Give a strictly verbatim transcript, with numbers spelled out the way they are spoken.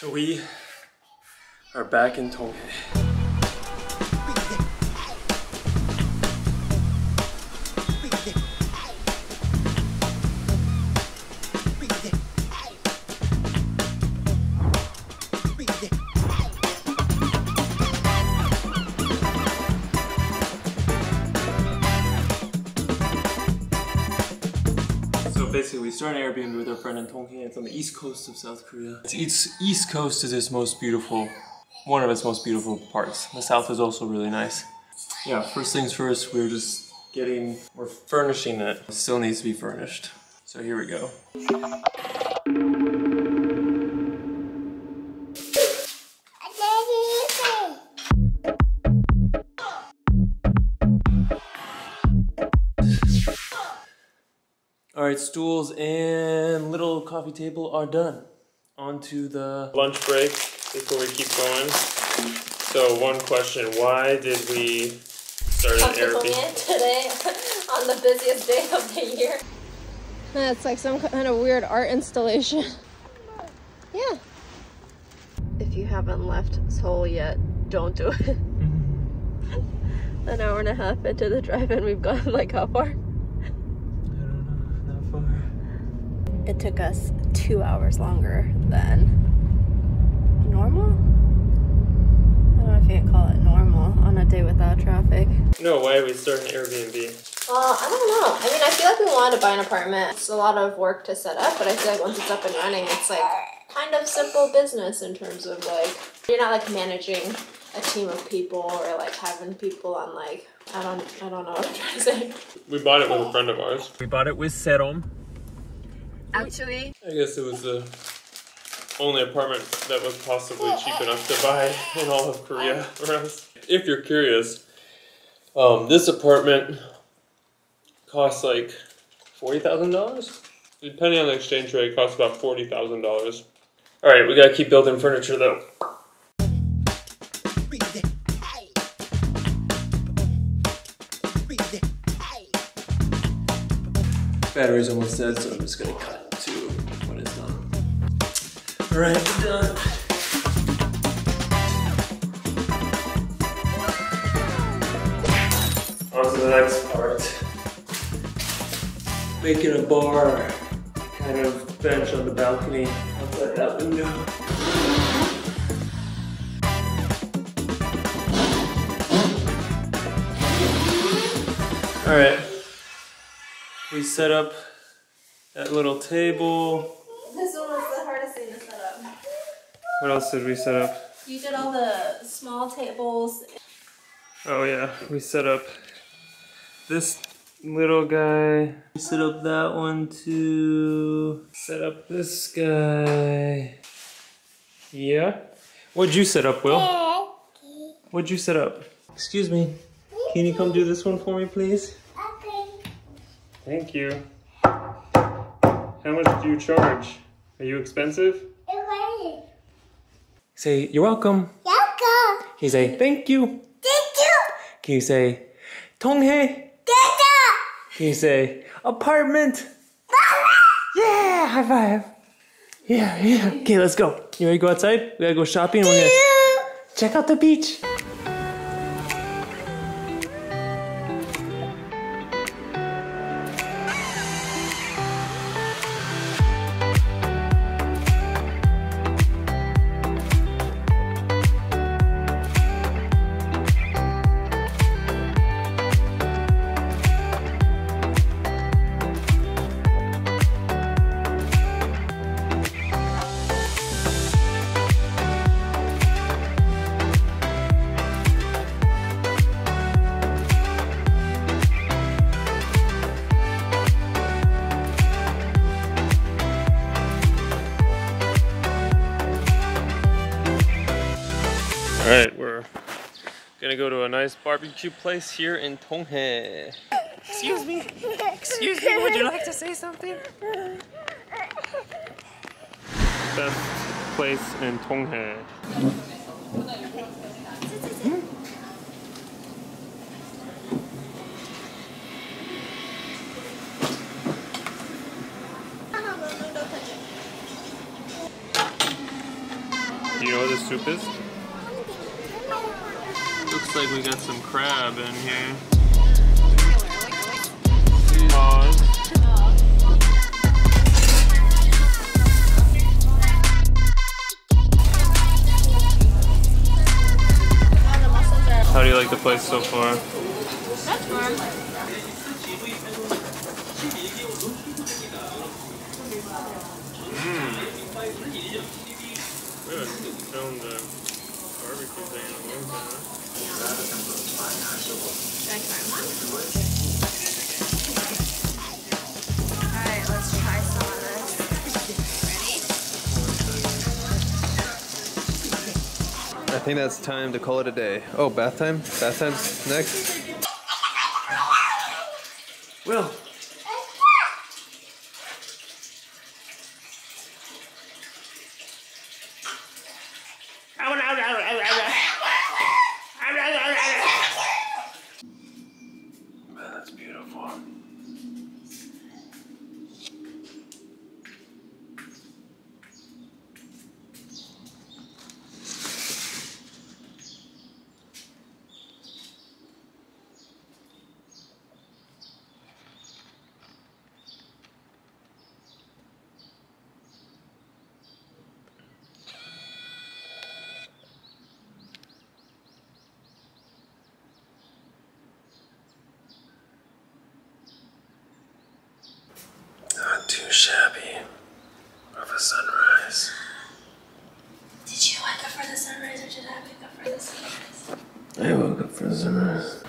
So we are back in Tonghe. So basically we started an Airbnb with our friend in Tonghe. It's on the east coast of South Korea. Its east coast is its most beautiful one of its most beautiful parts. The south is also really nice. Yeah, first things first, we're just getting, we're furnishing it. It still needs to be furnished. So here we go. All right, stools and little coffee table are done. On to the lunch break before we keep going. So one question, why did we start an Airbnb today on the busiest day of the year? That's like some kind of weird art installation. Yeah. If you haven't left Seoul yet, don't do it. An hour and a half into the drive and we've gone like how far? I don't know, that far. It took us two hours longer than normal? I don't know if you can call it normal on a day without traffic. No, why are we starting Airbnb? Well, I don't know. I mean, I feel like we wanted to buy an apartment. It's a lot of work to set up, but I feel like once it's up and running, it's like kind of simple business in terms of like, you're not like managing a team of people or like having people on like, I don't, I don't know what I'm trying to say. We bought it with a friend of ours. We bought it with Setum. Actually, I guess it was the only apartment that was possibly cheap enough to buy in all of Korea. If you're curious, um, this apartment costs like forty thousand dollars? Depending on the exchange rate, it costs about forty thousand dollars. Alright, we gotta keep building furniture though. Battery's almost dead, so I'm just gonna cut to when it's done. All right, we're done. On to the next part. Making a bar, kind of bench on the balcony outside that window. All right, we set up that little table. This one was the hardest thing to set up. What else did we set up? You did all the small tables. Oh yeah, we set up this little guy. We set up that one too. Set up this guy. Yeah? What'd you set up, Will? What'd you set up? Excuse me. Can you come do this one for me, please? Okay. Thank you. How much do you charge? Are you expensive? You're say, you're welcome. Welcome. Can you say, thank you? Thank you. Can you say, Tonghe? Thank you. Can you say, apartment? Yeah, high five. Yeah, yeah. Okay, let's go. You ready to go outside? We gotta go shopping. We're gonna check out the beach. Alright, we're gonna go to a nice barbecue place here in Tonghe. Excuse me, excuse me, would you like to say something? Best place in Tonghe. Do you know what this soup is? Looks like we got some crab in here. Pause. How do you like the place so far? That's fun. We haven't filmed a barbecue thing in a long time. Alright, let's try some of this. Ready? I think that's time to call it a day. Oh, bath time? Bath time's next? Will! Shabby of a sunrise. Did you wake up for the sunrise or did I wake up for the sunrise? I woke up for the sunrise.